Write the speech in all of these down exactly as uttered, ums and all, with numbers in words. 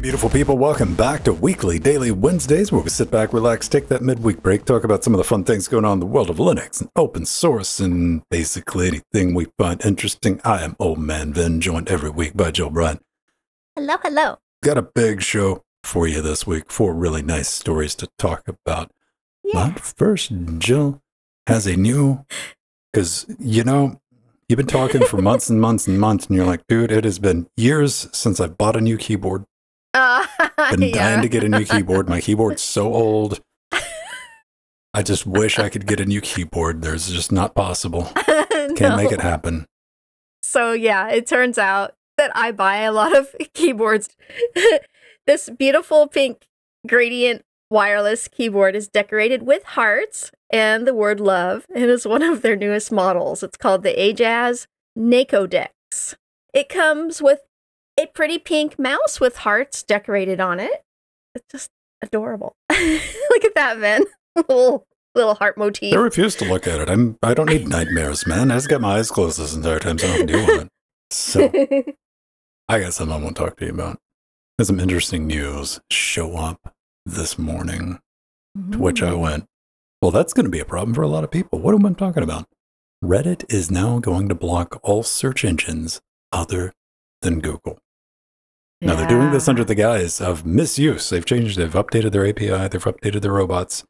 beautiful people, welcome back to Weekly Daily Wednesdays, where we sit back, relax, take that midweek break, talk about some of the fun things going on in the world of Linux and open source and basically anything we find interesting. I am Old Man Vin, joined every week by Jill Bryant. Hello, hello. Got a big show for you this week, four really nice stories to talk about. Yeah. But first, Jill has a new, because, you know, you've been talking for months and months and months, and you're like, dude, it has been years since I've bought a new keyboard. Uh, been yeah. dying to get a new keyboard. My keyboard's so old. I just wish I could get a new keyboard. There's just not possible. Can't no. make it happen. So yeah, it turns out that I buy a lot of keyboards. This beautiful pink gradient wireless keyboard is decorated with hearts and the word love, and is one of their newest models. It's called the Ajazz Nakodex. It comes with a pretty pink mouse with hearts decorated on it. It's just adorable. Look at that, man. Little, little heart motif. I refuse to look at it. I'm, I don't need nightmares, man. I just got my eyes closed this entire time, so I don't deal with it. So, I got something I want to talk to you about. There's some interesting news show up this morning, mm-hmm. to which I went, well, that's going to be a problem for a lot of people. What am I talking about? Reddit is now going to block all search engines other than Google. Yeah. Now, they're doing this under the guise of misuse. They've changed, they've updated their A P I, they've updated their robots.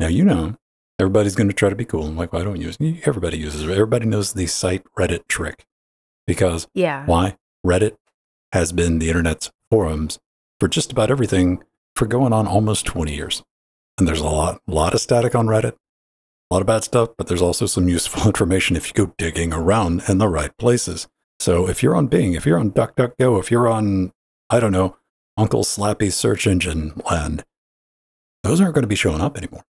Now, you know, everybody's going to try to be cool. I'm like, well, I don't use it. Everybody uses it. Everybody knows the site Reddit trick. Because yeah. why? Reddit has been the internet's forums for just about everything for going on almost twenty years. And there's a lot, lot of static on Reddit, a lot of bad stuff, but there's also some useful information if you go digging around in the right places. So if you're on Bing, if you're on DuckDuckGo, if you're on, I don't know, Uncle Slappy's search engine land, those aren't going to be showing up anymore.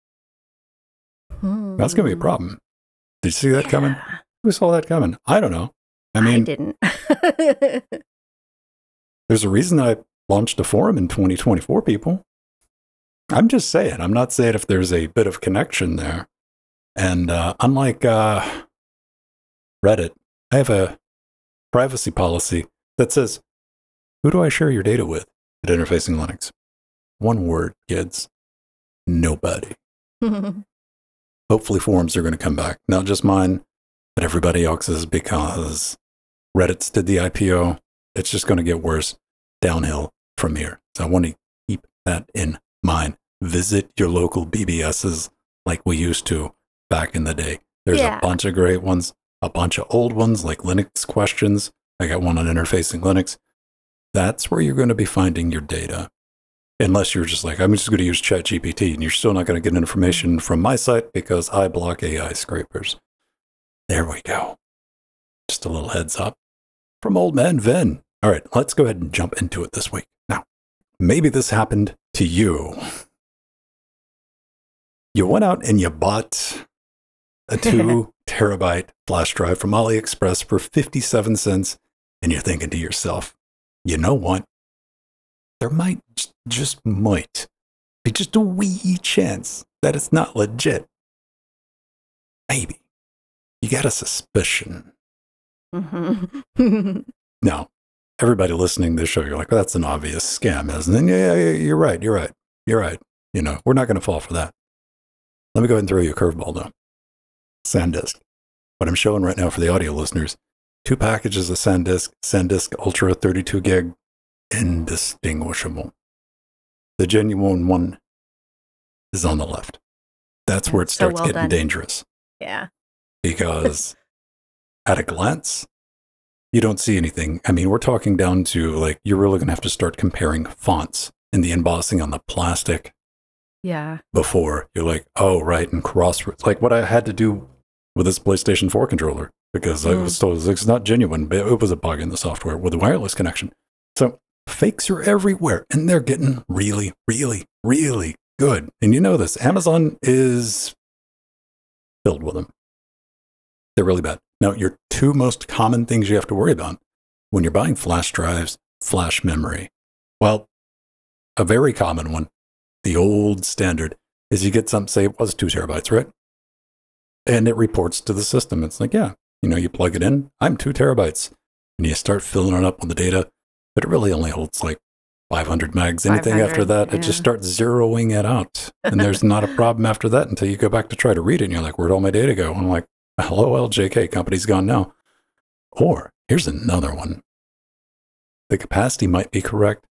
Hmm. That's going to be a problem. Did you see that yeah. coming? Who saw that coming? I don't know. I mean, I didn't. There's a reason I launched a forum in twenty twenty-four, people. I'm just saying. I'm not saying if there's a bit of connection there. And uh, unlike uh, Reddit, I have a privacy policy that says, who do I share your data with at Interfacing Linux? One word, kids. Nobody. Hopefully forums are going to come back. Not just mine, but everybody else's, because Reddit's did the I P O. It's just going to get worse downhill from here. So I want to keep that in mind. Visit your local B B Ss like we used to back in the day. There's yeah. a bunch of great ones, a bunch of old ones like Linux Questions. I got one on Interfacing Linux. That's where you're going to be finding your data. Unless you're just like, I'm just going to use ChatGPT, and you're still not going to get information from my site because I block A I scrapers. There we go. Just a little heads up from Old Man Vin. All right, let's go ahead and jump into it this week. Now, maybe this happened to you. You went out and you bought a two terabyte flash drive from AliExpress for fifty-seven cents, and you're thinking to yourself, you know what? There might, just might, be just a wee chance that it's not legit. Maybe. You got a suspicion. Mm-hmm. Now, everybody listening to this show, you're like, well, that's an obvious scam, isn't it? Yeah, yeah, yeah, you're right, you're right, you're right. You know, we're not going to fall for that. Let me go ahead and throw you a curveball, though. Sandisk. What I'm showing right now for the audio listeners, two packages of Sandisk, Sandisk Ultra thirty-two gig, indistinguishable. The genuine one is on the left. That's where it starts so well getting done. dangerous. Yeah. Because at a glance, you don't see anything. I mean, we're talking down to, like, you're really going to have to start comparing fonts and the embossing on the plastic. Yeah. Before you're like, oh, right, and crossroads. Like what I had to do with this PlayStation four controller, because mm. I was told it's not genuine, but it was a bug in the software with a wireless connection. So fakes are everywhere, and they're getting really, really, really good. And you know this. Amazon is filled with them. They're really bad. Now, your two most common things you have to worry about when you're buying flash drives, flash memory. Well, a very common one, the old standard, is you get something, say it was two terabytes, right? And it reports to the system. It's like, yeah, you know, you plug it in, I'm two terabytes. And you start filling it up on the data, but it really only holds like five hundred megs, anything five hundred, after that, yeah. It just starts zeroing it out. And there's not a problem after that until you go back to try to read it, and you're like, where'd all my data go? And I'm like, hello, L J K, company's gone now. Or here's another one. The capacity might be correct,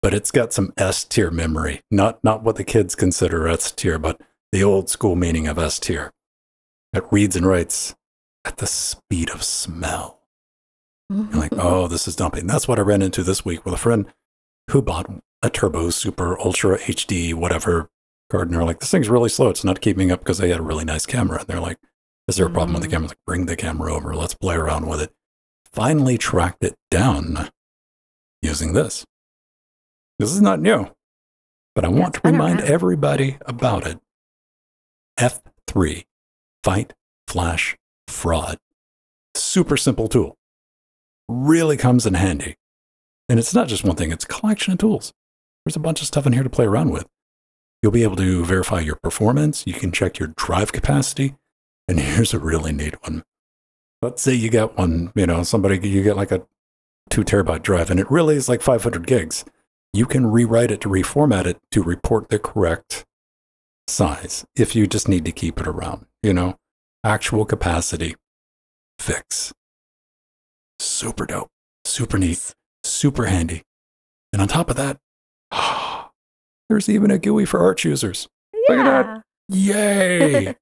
but it's got some S-tier memory. Not, not what the kids consider S-tier, but the old school meaning of S-tier. It reads and writes at the speed of smell. You're like, oh, this is dumping. That's what I ran into this week with a friend who bought a Turbo Super Ultra H D whatever card, and they're like, this thing's really slow. It's not keeping up because they had a really nice camera. And they're like, is there a problem mm. with the camera? Like, bring the camera over. Let's play around with it. Finally tracked it down using this. This is not new, but I yes, want to I remind everybody about it. F three, fight, flash, fraud. Super simple tool. Really comes in handy. And it's not just one thing, it's a collection of tools. There's a bunch of stuff in here to play around with. You'll be able to verify your performance. You can check your drive capacity. And here's a really neat one. Let's say you got one, you know, somebody, you get like a two terabyte drive and it really is like five hundred gigs. You can rewrite it to reformat it to report the correct size if you just need to keep it around, you know, actual capacity fix. Super dope, super neat, super handy. And on top of that, oh, there's even a G U I for Arch users. Yeah. Look at that. Yay.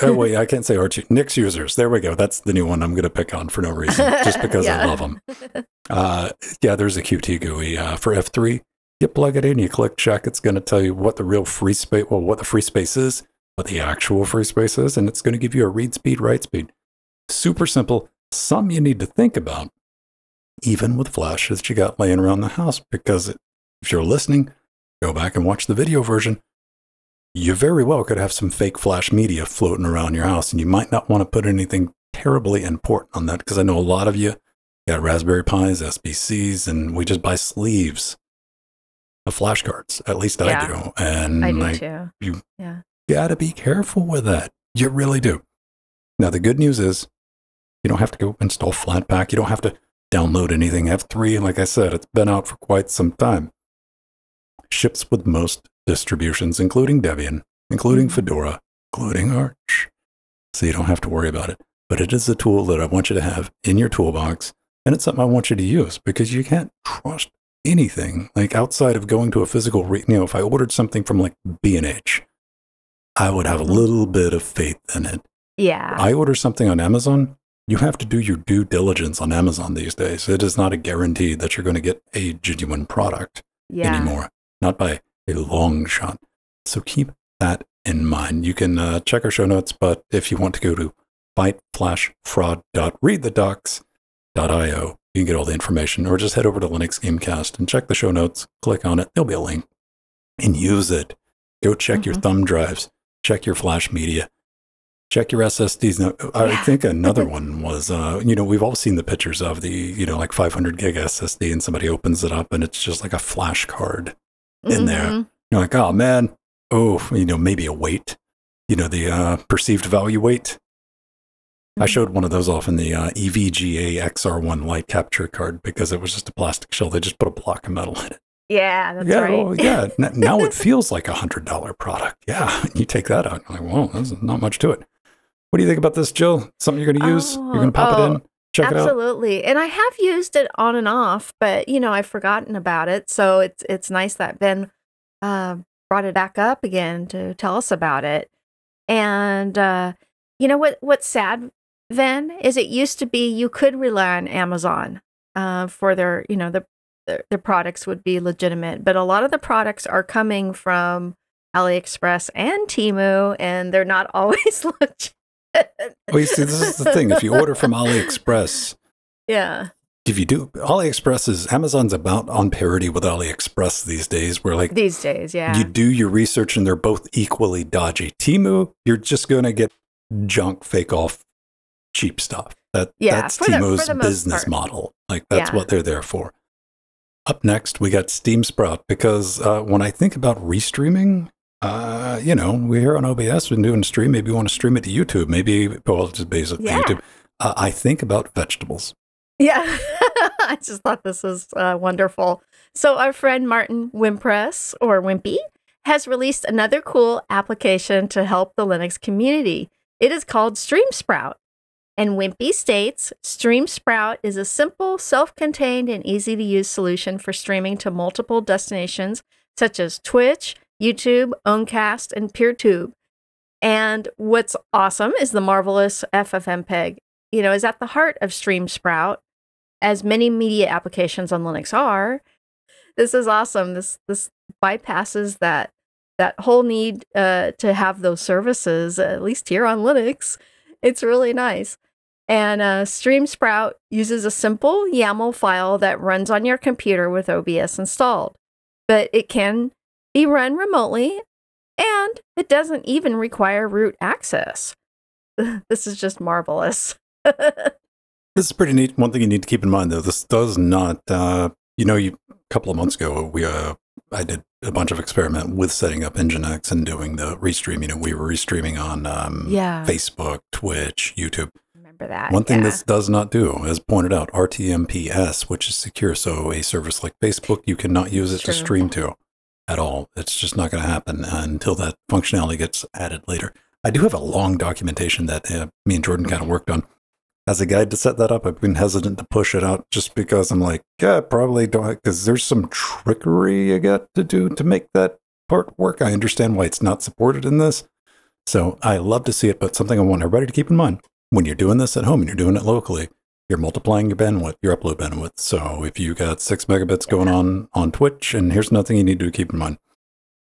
Oh, wait, I can't say Arch. Nix users. There we go. That's the new one I'm going to pick on for no reason, just because yeah. I love them. Uh, yeah, there's a Q T G U I uh, for F three. You plug it in, you click check. It's going to tell you what the real free space, well, what the free space is, what the actual free space is, and it's going to give you a read speed, write speed. Super simple. Some you need to think about, even with flash that you got laying around the house, because it, if you're listening, go back and watch the video version. You very well could have some fake flash media floating around your house, and you might not want to put anything terribly important on that, because I know a lot of you got Raspberry Pis, S B Cs, and we just buy sleeves of flash cards. At least yeah, I do. And I do like, too. You yeah. gotta be careful with that. You really do. Now, the good news is you don't have to go install Flatpak. You don't have to download anything. F three, like I said, it's been out for quite some time. Ships with most distributions, including Debian, including Fedora, including Arch. So you don't have to worry about it. But it is a tool that I want you to have in your toolbox, and it's something I want you to use, because you can't trust anything. Like, outside of going to a physical, re you know, if I ordered something from like B and H, I would have a little bit of faith in it. Yeah. I order something on Amazon, you have to do your due diligence on Amazon these days. It is not a guarantee that you're going to get a genuine product yeah. anymore. Not by a long shot. So keep that in mind. You can uh, check our show notes, but if you want to go to fight flash fraud dot read the docs dot i o, you can get all the information, or just head over to Linux Gamecast and check the show notes, click on it, there'll be a link, and use it. Go check mm-hmm. your thumb drives, check your flash media, check your S S Ds. Now, I yeah. think another one was, uh, you know, we've all seen the pictures of the, you know, like five hundred gig S S D, and somebody opens it up and it's just like a flash card. In there, mm-hmm. you're like, oh man, oh, you know, maybe a weight, you know, the uh, perceived value weight. Mm-hmm. I showed one of those off in the uh, E V G A X R one light capture card, because it was just a plastic shell. They just put a block of metal in it. Yeah, that's yeah, right. Oh, yeah, now it feels like a hundred dollar product. Yeah, you take that out, you're like, well, there's not much to it. What do you think about this, Jill? Something you're going to use? Oh, you're going to pop oh. it in? Check it out. Absolutely. And I have used it on and off, but, you know, I've forgotten about it. So it's it's nice that Ben uh, brought it back up again to tell us about it. And, uh, you know, what what's sad, Vin, is it used to be you could rely on Amazon uh, for their, you know, the, the, the products would be legitimate. But a lot of the products are coming from AliExpress and Temu, and they're not always legit. Well, you see, this is the thing. If you order from AliExpress, yeah, if you do, AliExpress is Amazon's about on parity with AliExpress these days. Where like these days, yeah, you do your research and they're both equally dodgy. Temu, you're just gonna get junk, fake off, cheap stuff. That yeah, that's Temu's the, the business part. model. Like that's yeah. what they're there for. Up next, we got Steam Sprout, because uh, when I think about restreaming. Uh, you know, we're here on O B S, we're doing a stream. Maybe you want to stream it to YouTube. Maybe, well, just basically yeah. YouTube. Uh, I think about vegetables. Yeah, I just thought this was uh, wonderful. So our friend Martin Wimpress, or Wimpy, has released another cool application to help the Linux community. It is called StreamSprout. And Wimpy states, StreamSprout is a simple, self-contained, and easy-to-use solution for streaming to multiple destinations such as Twitch, YouTube, Owncast, and PeerTube. And what's awesome is the marvelous F F M P E G, you know, is at the heart of StreamSprout, as many media applications on Linux are. This is awesome. This this bypasses that that whole need uh, to have those services, at least here on Linux. It's really nice. And uh, StreamSprout uses a simple YAML file that runs on your computer with O B S installed, but it can be run remotely, and it doesn't even require root access. This is just marvelous. This is pretty neat. One thing you need to keep in mind, though, this does not, uh, you know, you, a couple of months ago, we uh, I did a bunch of experiment with setting up Nginx and doing the restream. You know, we were restreaming on um, yeah. Facebook, Twitch, YouTube. Remember that. One thing yeah. this does not do, as pointed out, R T M P S, which is secure. So a service like Facebook, you cannot use it True. to stream to at all. It's just not going to happen until that functionality gets added later. I do have a long documentation that uh, me and Jordan kind of worked on as a guide to set that up. I've been hesitant to push it out just because I'm like, yeah, I probably don't, because there's some trickery I got to do to make that part work. I understand why it's not supported in this. So I love to see it, but something I want everybody to keep in mind when you're doing this at home and you're doing it locally, you're multiplying your bandwidth, your upload bandwidth. So if you got six megabits going on on Twitch, and here's nothing you need to keep in mind.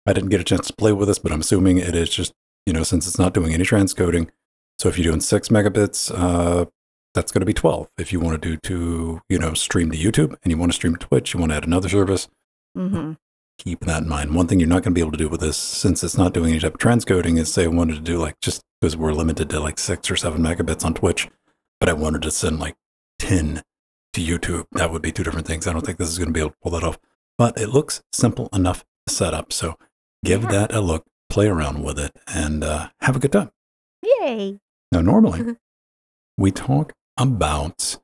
I didn't get a chance to play with this, but I'm assuming it is just, you know, since it's not doing any transcoding. So if you're doing six megabits, uh, that's going to be twelve. If you want to do to, you know, stream to YouTube and you want to stream to Twitch, you want to add another service, mm-hmm. keep that in mind. One thing you're not going to be able to do with this, since it's not doing any type of transcoding, is say I wanted to do like, just because we're limited to like six or seven megabits on Twitch, but I wanted to send like ten to YouTube. That would be two different things. I don't think this is going to be able to pull that off, but it looks simple enough to set up. So give yeah. that a look, play around with it, and uh, have a good time. Yay. Now, normally we talk about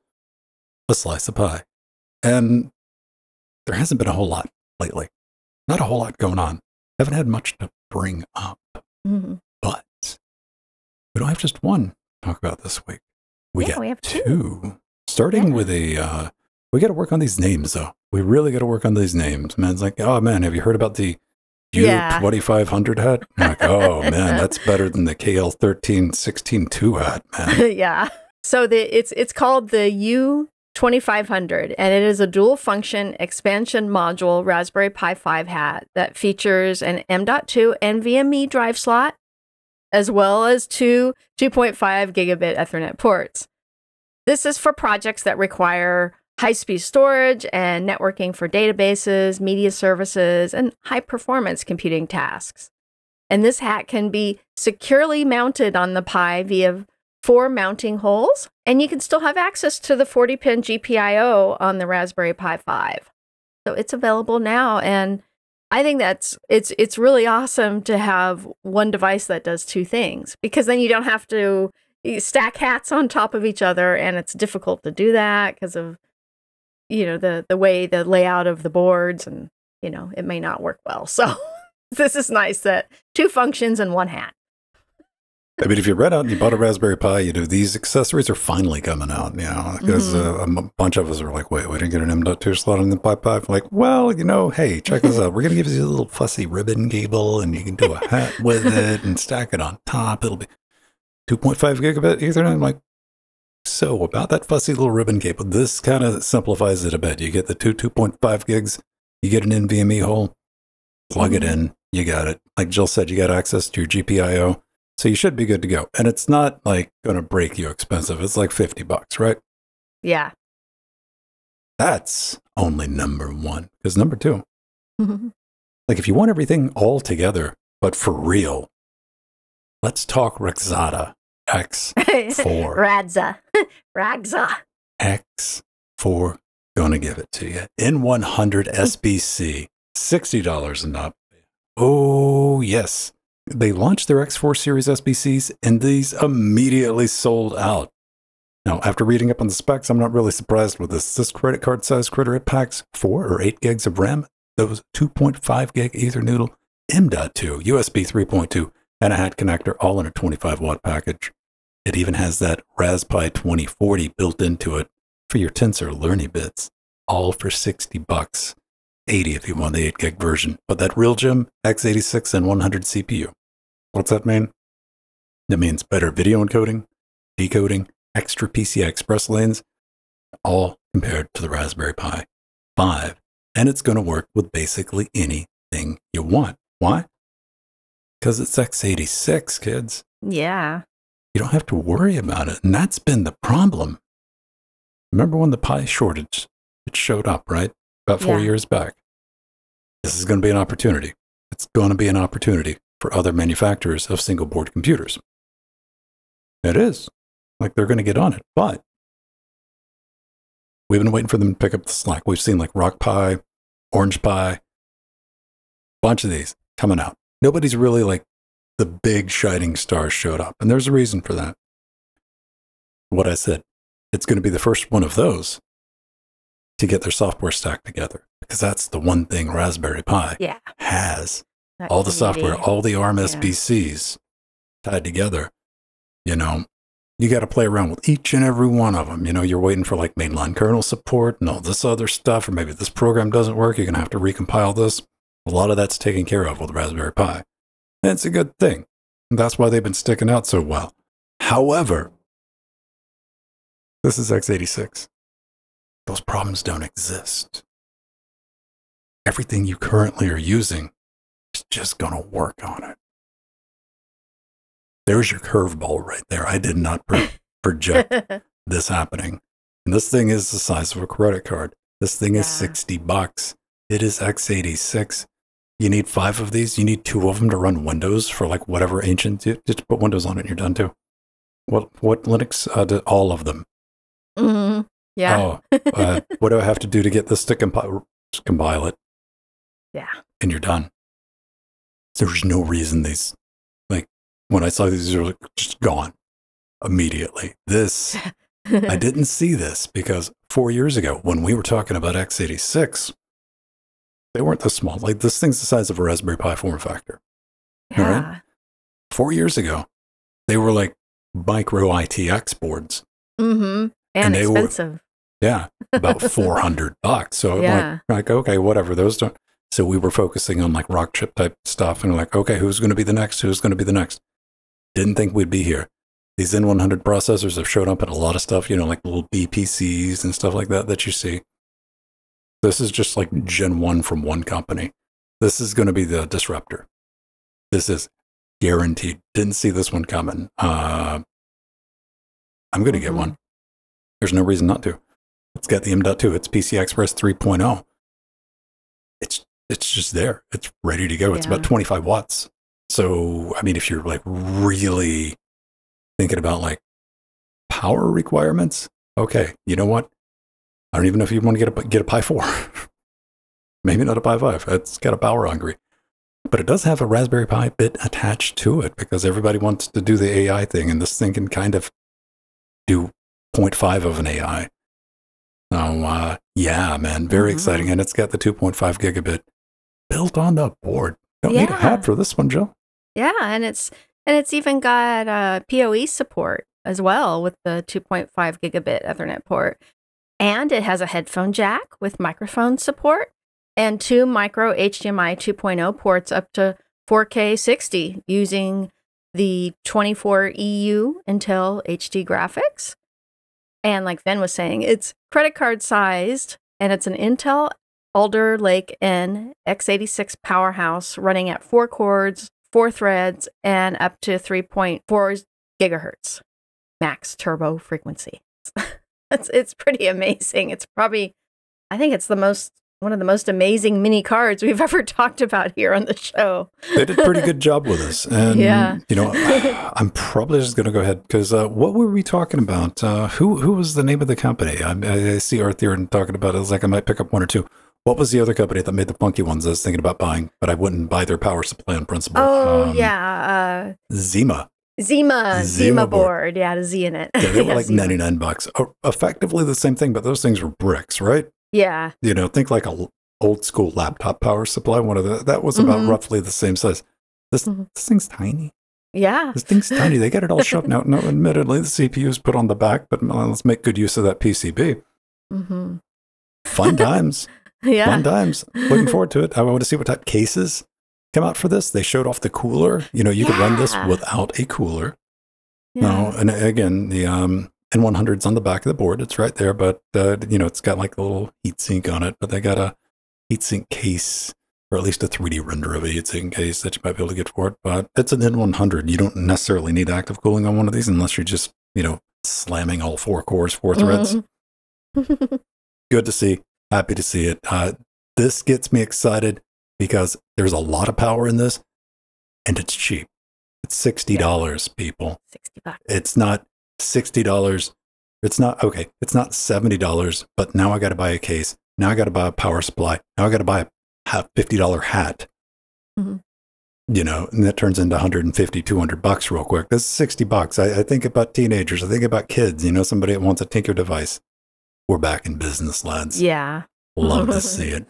a slice of pie, and there hasn't been a whole lot lately. Not a whole lot going on. Haven't had much to bring up, mm-hmm. but we don't have just one to talk about this week. We yeah, got we have two. two. Starting yeah. with a, uh, we got to work on these names, though. We really got to work on these names. Man's like, oh man, have you heard about the U twenty-five hundred hat? I'm like, oh man, that's better than the K L thirteen sixteen two hat, man. yeah. So the, it's it's called the U twenty-five hundred, and it is a dual-function expansion module Raspberry Pi five hat that features an M dot two N V M e drive slot, as well as two two point five gigabit Ethernet ports. This is for projects that require high-speed storage and networking for databases, media services, and high-performance computing tasks. And this hat can be securely mounted on the Pi via four mounting holes, and you can still have access to the forty pin G P I O on the Raspberry Pi five. So it's available now, and I think that's it's it's really awesome to have one device that does two things, because then you don't have to stack hats on top of each other, and it's difficult to do that because of, you know, the the way the layout of the boards, and you know, it may not work well. So this is nice, that two functions and one hat. I mean, if you read out and you bought a Raspberry Pi, you know, these accessories are finally coming out, you know, because mm-hmm. uh, a bunch of us are like, wait, we didn't get an M dot two slot on the Pi Pi. Like, well, you know, hey, check this out. We're going to give you a little fussy ribbon cable, and you can do a hat with it and stack it on top. It'll be two point five gigabit Ethernet. I'm like, so about that fussy little ribbon cable, this kind of simplifies it a bit. You get the two 2.5 gigs, you get an N V M e hole, plug it in, you got it. Like Jill said, you got access to your G P I O. So you should be good to go. And it's not like going to break you expensive. It's like fifty bucks, right? Yeah. That's only number one. Because number two, mm-hmm. like if you want everything all together, but for real, let's talk Radxa X four. Radxa. Radxa. X four, gonna give it to you. N one hundred S B C, sixty dollars and up. Oh, yes. They launched their X four series S B Cs, and these immediately sold out. Now, after reading up on the specs, I'm not really surprised with this. This credit card size critter, it packs four or eight gigs of RAM, those two point five gig Ethernoodle, M dot two, U S B three point two, and a hat connector, all in a twenty-five watt package. It even has that Raspberry Pi twenty forty built into it for your Tensor Learning bits, all for sixty bucks. eighty if you want the eight gig version, but that real gem, x eighty-six and one hundred C P U. What's that mean? It means better video encoding, decoding, extra P C I Express lanes, all compared to the Raspberry Pi five. And it's going to work with basically anything you want. Why? Because it's x eighty-six, kids. Yeah. You don't have to worry about it. And that's been the problem. Remember when the Pi shortage, it showed up, right? About four yeah. years back. This is going to be an opportunity. It's going to be an opportunity for other manufacturers of single board computers. It is. Like, they're going to get on it, but we've been waiting for them to pick up the slack. We've seen like Rock Pi, Orange Pi, bunch of these coming out. Nobody's really like the big shining stars showed up. And there's a reason for that. What I said, it's going to be the first one of those to get their software stack together, because that's the one thing Raspberry Pi yeah. has. That all the software, be. all the ARM yeah. S B Cs tied together. You know, you got to play around with each and every one of them. You know, you're waiting for like mainline kernel support and all this other stuff, or maybe this program doesn't work. You're going to have to recompile this. A lot of that's taken care of with Raspberry Pi. That's a good thing. And that's why they've been sticking out so well. However, this is x eighty-six. Those problems don't exist. Everything you currently are using is just going to work on it. There's your curveball right there. I did not pro project this happening. And this thing is the size of a credit card. This thing yeah. is sixty bucks. It is x eighty-six. You need five of these. You need two of them to run Windows for like whatever ancient. Just put Windows on it and you're done too. What, what Linux? Uh, did all of them. Mm-hmm. Yeah. oh, uh, what do I have to do to get this to compile, compile it? Yeah. And you're done. There's no reason these, like, when I saw these, they were like, just gone immediately. This, I didn't see this because four years ago, when we were talking about x eighty-six, they weren't this small. Like, this thing's the size of a Raspberry Pi form factor. Yeah. All right? Four years ago, they were like micro I T X boards. Mm-hmm. And, and expensive. They were, yeah, about four hundred bucks. So yeah. like, like, okay, whatever, those don't. So we were focusing on like rock chip type stuff and like, okay, who's going to be the next? Who's going to be the next? Didn't think we'd be here. These N one hundred processors have shown up in a lot of stuff, you know, like little B P Cs and stuff like that that you see. This is just like gen one from one company. This is going to be the disruptor. This is guaranteed. Didn't see this one coming. Uh, I'm going to mm-hmm. get one. There's no reason not to. It's got the M dot two. It's P C I Express three point oh. It's, it's just there. It's ready to go. Yeah. It's about twenty-five watts. So, I mean, if you're like really thinking about like power requirements, okay, you know what? I don't even know if you want to get a, get a Pi four. Maybe not a Pi five. It's got a power hungry. But it does have a Raspberry Pi bit attached to it because everybody wants to do the A I thing. And this thing can kind of do zero point five of an A I. So, uh, yeah, man, very mm-hmm. exciting. And it's got the two point five gigabit built on the board. Don't yeah. need a hat for this one, Jill. Yeah, and it's and it's even got uh, P O E support as well with the two point five gigabit Ethernet port. And it has a headphone jack with microphone support and two micro H D M I two point oh ports up to four K sixty using the twenty-four E U Intel H D graphics. And like Vin was saying, it's credit card sized and it's an Intel Alder Lake N x eighty-six powerhouse running at four cores, four threads, and up to three point four gigahertz max turbo frequency. it's, it's pretty amazing. It's probably, I think it's the most, one of the most amazing mini cards we've ever talked about here on the show. They did a pretty good job with us. And, yeah. you know, I'm probably just going to go ahead because uh, what were we talking about? Uh, who who was the name of the company? I, I see Art there and talking about it. It's like I might pick up one or two. What was the other company that made the funky ones I was thinking about buying, but I wouldn't buy their power supply on principle? Oh, um, yeah. Uh, Zima. Zima, Zima, Zima board. board. Yeah, the Z in it. Yeah, they were yeah, like Zima. ninety-nine bucks. Oh, effectively the same thing, but those things were bricks, right? Yeah. You know, think like a old school laptop power supply. One of the, that was about mm-hmm. roughly the same size. This, mm-hmm. this thing's tiny. Yeah. This thing's tiny. They got it all shoved out. No, admittedly, the C P U is put on the back, but let's make good use of that P C B. Mm-hmm. Fun times. Yeah. Fun times. Looking forward to it. I want to see what type of cases come out for this. They showed off the cooler. You know, you yeah. could run this without a cooler. Yeah. No, and again, the um, N one hundred's on the back of the board. It's right there, but, uh, you know, it's got like a little heatsink on it, but they got a heatsink case, or at least a three D render of a heatsink case that you might be able to get for it. But it's an N one hundred. You don't necessarily need active cooling on one of these unless you're just, you know, slamming all four cores, four threads. Mm-hmm. Good to see. Happy to see it. Uh, this gets me excited because there's a lot of power in this, and it's cheap. It's sixty dollars, yeah. people. sixty bucks. It's not sixty dollars. It's not, okay, it's not seventy dollars, but now I got to buy a case. Now I got to buy a power supply. Now I got to buy a fifty dollar hat. Mm-hmm. You know, and that turns into one fifty, two hundred bucks real quick. That's sixty bucks. I, I think about teenagers. I think about kids. You know, somebody that wants a Tinker device. We're back in business, lads. Yeah. Love to see it.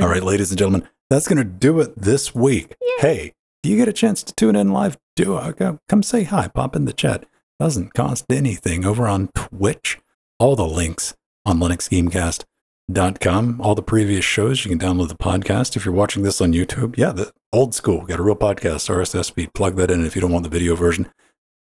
All right, ladies and gentlemen, that's going to do it this week. Yay. Hey, if you get a chance to tune in live, do uh, come say hi, pop in the chat. Doesn't cost anything. Over on Twitch, all the links on Linux Gamecast dot com. All the previous shows, you can download the podcast. If you're watching this on YouTube, yeah, the old school, got a real podcast, R S S feed, plug that in if you don't want the video version.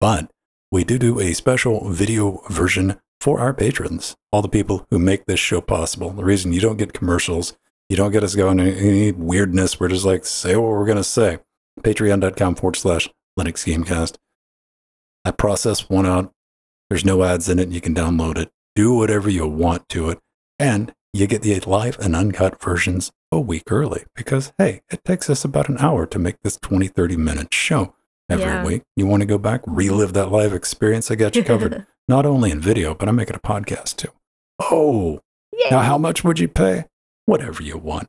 But we do do a special video version for our patrons, all the people who make this show possible. The reason you don't get commercials, you don't get us going to any weirdness. We're just like, say what we're going to say. Patreon.com forward slash Linux Gamecast. I process one out. There's no ads in it. You can download it. Do whatever you want to it. And you get the live and uncut versions a week early because, hey, it takes us about an hour to make this twenty, thirty minute show every yeah. week. You want to go back, relive that live experience? I got you covered. Not only in video, but I'm making a podcast too. Oh, yay. Now how much would you pay? Whatever you want.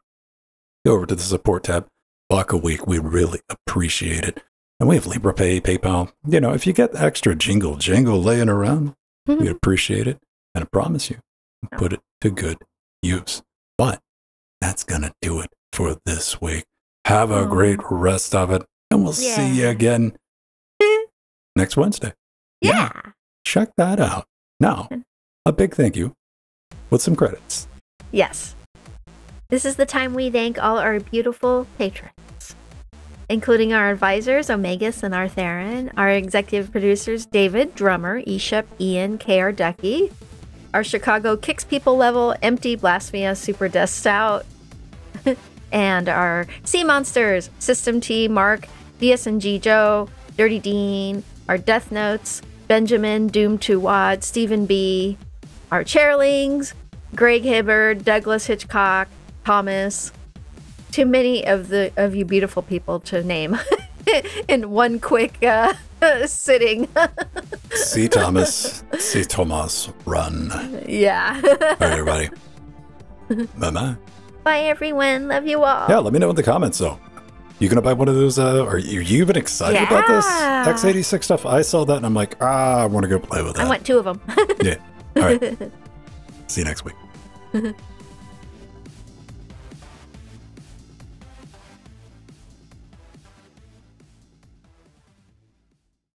Go over to the support tab. Buck a week. We really appreciate it. And we have LibraPay, PayPal. You know, if you get the extra jingle jangle laying around, mm-hmm. we appreciate it. And I promise you, we'll put it to good use. But that's going to do it for this week. Have a oh. great rest of it. And we'll yeah. see you again next Wednesday. Yeah. yeah. Check that out. Now, a big thank you with some credits. Yes. This is the time we thank all our beautiful patrons, including our advisors, Omegas and Artharan, our executive producers, David, Drummer, Eshep, Ian, K R Ducky, our Chicago Kicks People level, Empty, Blasphemia, Super Dust Stout, and our Sea Monsters, System T, Mark, D S N G Joe, Dirty Dean, our Death Notes, Benjamin, Doom two Wad, Stephen B, our Chairlings, Greg Hibbard, Douglas Hitchcock, Thomas. Too many of the of you beautiful people to name in one quick uh, sitting. See Thomas, see Thomas, run. Yeah. All right, everybody. Bye-bye. Bye, everyone. Love you all. Yeah, let me know in the comments, though. You gonna buy one of those? Uh, are you, are you even excited yeah. about this x eighty-six stuff? I saw that and I'm like, ah, I want to go play with that. I want two of them. yeah. All right. See you next week.